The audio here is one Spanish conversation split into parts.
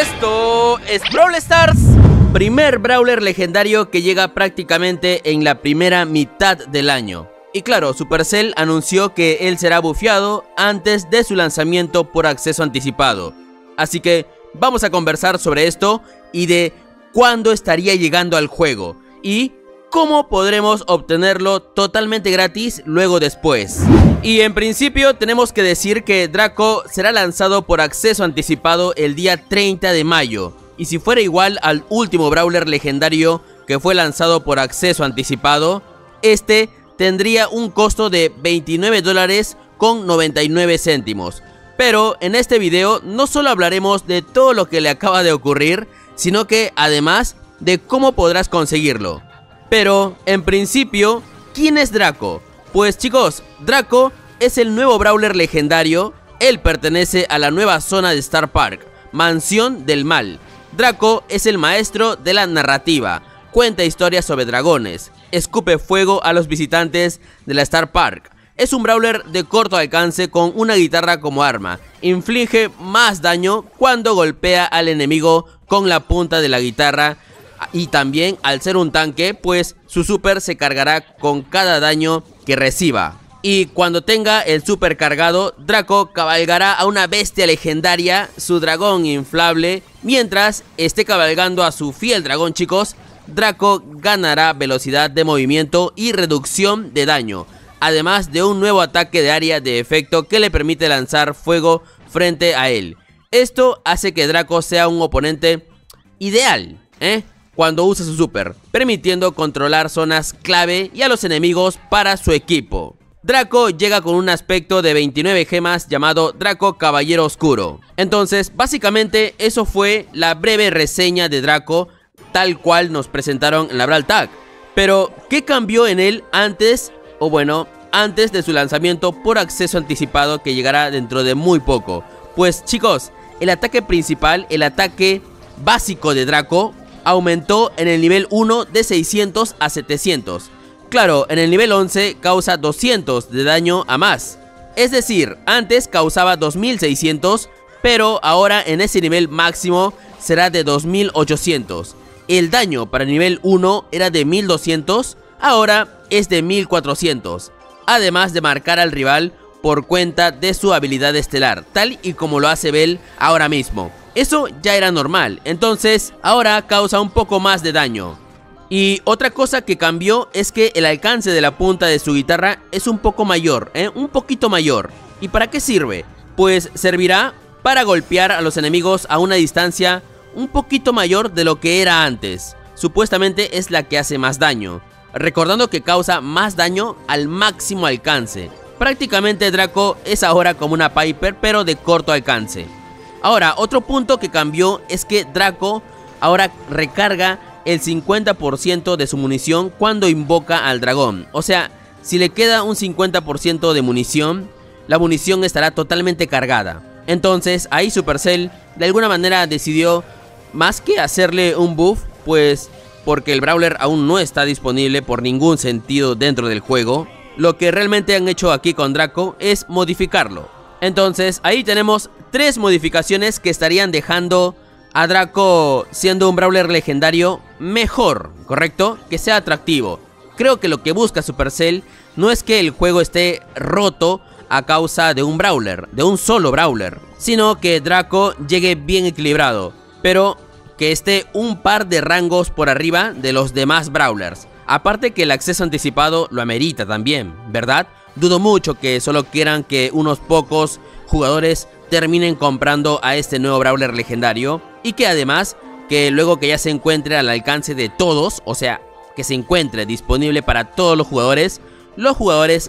Esto es Brawl Stars, primer brawler legendario que llega prácticamente en la primera mitad del año. Y claro, Supercell anunció que él será bufeado antes de su lanzamiento por acceso anticipado. Así que vamos a conversar sobre esto y de cuándo estaría llegando al juego y cómo podremos obtenerlo totalmente gratis luego después. Y en principio tenemos que decir que Draco será lanzado por acceso anticipado el día 30 de mayo. Y si fuera igual al último brawler legendario que fue lanzado por acceso anticipado, este tendría un costo de $29.99. Pero en este video no solo hablaremos de todo lo que le acaba de ocurrir, sino que además de cómo podrás conseguirlo. Pero en principio, ¿quién es Draco? Pues chicos, Draco es el nuevo brawler legendario. Él pertenece a la nueva zona de Star Park, Mansión del Mal. Draco es el maestro de la narrativa, cuenta historias sobre dragones, escupe fuego a los visitantes de la Star Park. Es un brawler de corto alcance con una guitarra como arma. Inflige más daño cuando golpea al enemigo con la punta de la guitarra. Y también, al ser un tanque, pues su super se cargará con cada daño que reciba. Y cuando tenga el super cargado, Draco cabalgará a una bestia legendaria, su dragón inflable. Mientras esté cabalgando a su fiel dragón, chicos, Draco ganará velocidad de movimiento y reducción de daño, además de un nuevo ataque de área de efecto que le permite lanzar fuego frente a él. Esto hace que Draco sea un oponente ideal, cuando usa su super, permitiendo controlar zonas clave y a los enemigos para su equipo. Draco llega con un aspecto de 29 gemas llamado Draco Caballero Oscuro. Entonces, básicamente eso fue la breve reseña de Draco, tal cual nos presentaron en la Brawl Tag. Pero, ¿qué cambió en él antes de su lanzamiento por acceso anticipado que llegará dentro de muy poco? Pues chicos, el ataque principal, el ataque básico de Draco, aumentó en el nivel 1 de 600 a 700. Claro, en el nivel 11 causa 200 de daño a más. Es decir, antes causaba 2600, pero ahora en ese nivel máximo será de 2800. El daño para el nivel 1 era de 1200, ahora es de 1400. Además de marcar al rival por cuenta de su habilidad estelar, tal y como lo hace Bell ahora mismo. Eso ya era normal, entonces ahora causa un poco más de daño. Y otra cosa que cambió es que el alcance de la punta de su guitarra es un poco mayor, un poquito mayor. ¿Y para qué sirve? Pues servirá para golpear a los enemigos a una distancia un poquito mayor de lo que era antes. Supuestamente es la que hace más daño, recordando que causa más daño al máximo alcance. Prácticamente Draco es ahora como una Piper, pero de corto alcance. Ahora, otro punto que cambió es que Draco ahora recarga el 50% de su munición cuando invoca al dragón. O sea, si le queda un 50% de munición, la munición estará totalmente cargada. Entonces, ahí Supercell de alguna manera decidió, más que hacerle un buff, pues porque el brawler aún no está disponible por ningún sentido dentro del juego, lo que realmente han hecho aquí con Draco es modificarlo. Entonces, ahí tenemos tres modificaciones que estarían dejando a Draco siendo un brawler legendario mejor, ¿correcto? Que sea atractivo. Creo que lo que busca Supercell no es que el juego esté roto a causa de un brawler, de un solo brawler, sino que Draco llegue bien equilibrado, pero que esté un par de rangos por arriba de los demás brawlers. Aparte que el acceso anticipado lo amerita también, ¿verdad? Dudo mucho que solo quieran que unos pocos jugadores terminen comprando a este nuevo brawler legendario, y que además que luego que ya se encuentre al alcance de todos, o sea, que se encuentre disponible para todos los jugadores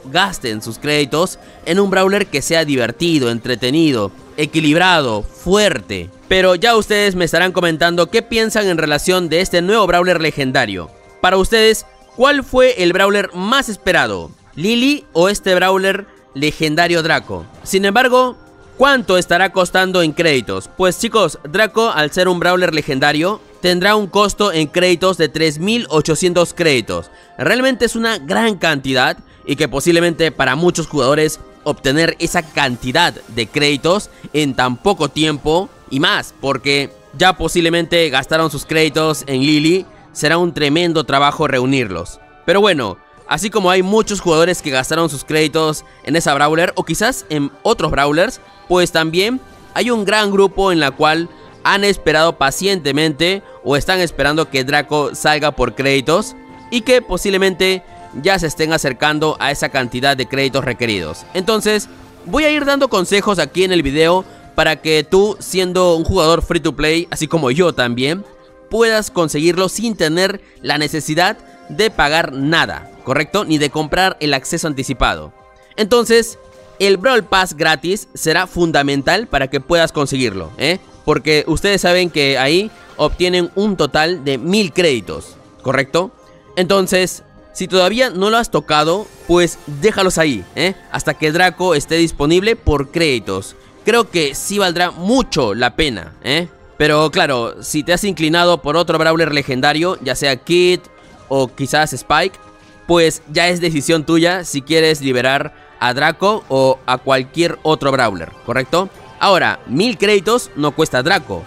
gasten sus créditos en un brawler que sea divertido, entretenido, equilibrado, fuerte. Pero ya ustedes me estarán comentando qué piensan en relación de este nuevo brawler legendario. Para ustedes, ¿cuál fue el brawler más esperado? ¿Lily o este brawler legendario Draco? Sin embargo, ¿cuánto estará costando en créditos? Pues chicos, Draco, al ser un brawler legendario, tendrá un costo en créditos de 3800 créditos. Realmente es una gran cantidad, y que posiblemente para muchos jugadores obtener esa cantidad de créditos en tan poco tiempo, y más porque ya posiblemente gastaron sus créditos en Lily, será un tremendo trabajo reunirlos. Pero bueno, así como hay muchos jugadores que gastaron sus créditos en esa Brawler o quizás en otros Brawlers, pues también hay un gran grupo en la cual han esperado pacientemente o están esperando que Draco salga por créditos y que posiblemente ya se estén acercando a esa cantidad de créditos requeridos. Entonces voy a ir dando consejos aquí en el video para que tú, siendo un jugador free to play, así como yo también, puedas conseguirlo sin tener la necesidad de pagar nada, ¿correcto? Ni de comprar el acceso anticipado. Entonces, el Brawl Pass gratis será fundamental para que puedas conseguirlo, porque ustedes saben que ahí obtienen un total de 1000 créditos, ¿correcto? Entonces, si todavía no lo has tocado, pues déjalos ahí, hasta que Draco esté disponible por créditos. Creo que sí valdrá mucho la pena, Pero claro, si te has inclinado por otro Brawler legendario, ya sea Kit o quizás Spike, pues ya es decisión tuya si quieres liberar a Draco o a cualquier otro Brawler, ¿correcto? Ahora, 1000 créditos no cuesta Draco,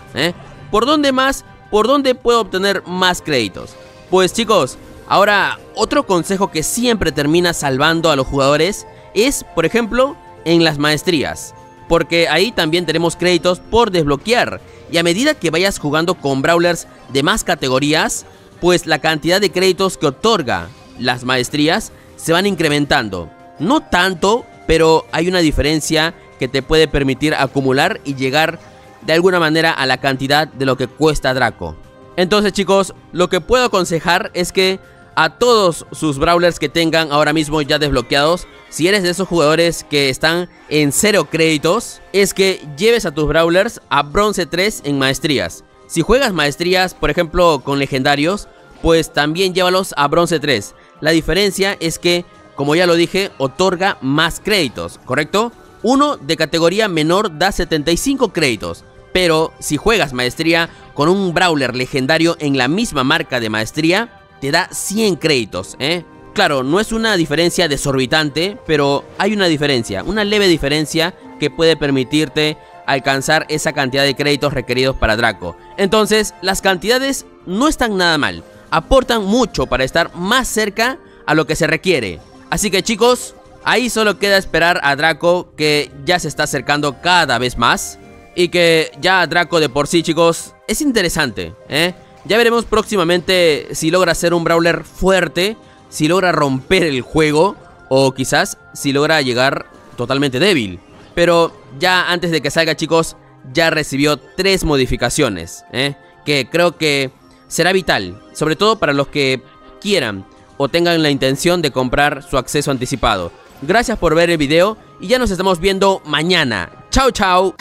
¿Por dónde más? ¿Por dónde puedo obtener más créditos? Pues chicos, ahora otro consejo que siempre termina salvando a los jugadores es, por ejemplo, en las maestrías. Porque ahí también tenemos créditos por desbloquear. Y a medida que vayas jugando con Brawlers de más categorías, pues la cantidad de créditos que otorga las maestrías se van incrementando. No tanto, pero hay una diferencia que te puede permitir acumular y llegar de alguna manera a la cantidad de lo que cuesta Draco. Entonces chicos, lo que puedo aconsejar es que a todos sus Brawlers que tengan ahora mismo ya desbloqueados, si eres de esos jugadores que están en 0 créditos, es que lleves a tus Brawlers a bronce 3 en maestrías. Si juegas maestrías, por ejemplo, con legendarios, pues también llévalos a bronce 3. La diferencia es que, como ya lo dije, otorga más créditos, ¿correcto? Uno de categoría menor da 75 créditos, pero si juegas maestría con un Brawler legendario en la misma marca de maestría, te da 100 créditos, Claro, no es una diferencia desorbitante, pero hay una diferencia, una leve diferencia que puede permitirte alcanzar esa cantidad de créditos requeridos para Draco. Entonces, las cantidades no están nada mal, aportan mucho para estar más cerca a lo que se requiere. Así que chicos, ahí solo queda esperar a Draco, que ya se está acercando cada vez más. Y que ya Draco de por sí, chicos, es interesante, Ya veremos próximamente si logra ser un Brawler fuerte, si logra romper el juego o quizás si logra llegar totalmente débil. Pero ya antes de que salga, chicos, ya recibió 3 modificaciones, que creo que será vital, sobre todo para los que quieran o tengan la intención de comprar su acceso anticipado. Gracias por ver el video y ya nos estamos viendo mañana. Chao, chao.